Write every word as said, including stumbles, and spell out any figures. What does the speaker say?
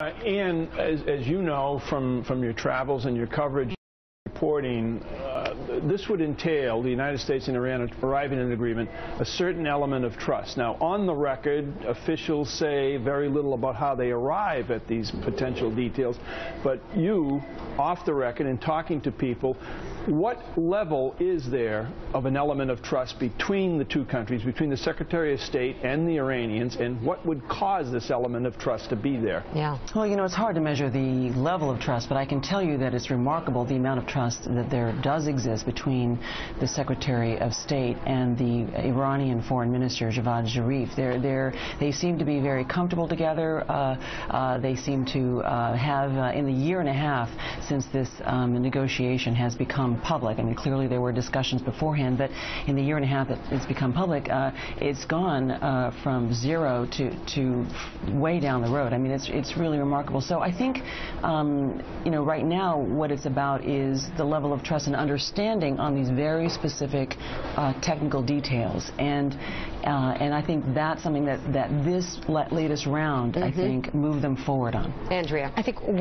Uh, Ian, as, as you know from, from your travels and your coverage reporting, uh, this would entail the United States and Iran arriving at an agreement, a certain element of trust. Now, on the record, officials say very little about how they arrive at these potential details, but you, off the record and talking to people, what level is there of an element of trust between the two countries, between the Secretary of State and the Iranians, and what would cause this element of trust to be there? Yeah. Well, you know, it's hard to measure the level of trust, but I can tell you that it's remarkable the amount of trust that there does exist between the Secretary of State and the Iranian Foreign Minister, Javad Zarif. They're, they're, they seem to be very comfortable together. Uh, uh, they seem to uh, have, uh, in the year and a half since this um, negotiation has become public. I mean, clearly there were discussions beforehand, but in the year and a half that it's become public, uh, it's gone uh, from zero to to way down the road. I mean, it's it's really remarkable. So I think, um, you know, right now what it's about is the level of trust and understanding on these very specific uh, technical details, and uh, and I think that's something that that this latest round, mm-hmm. I think, moved them forward on. Andrea, I think.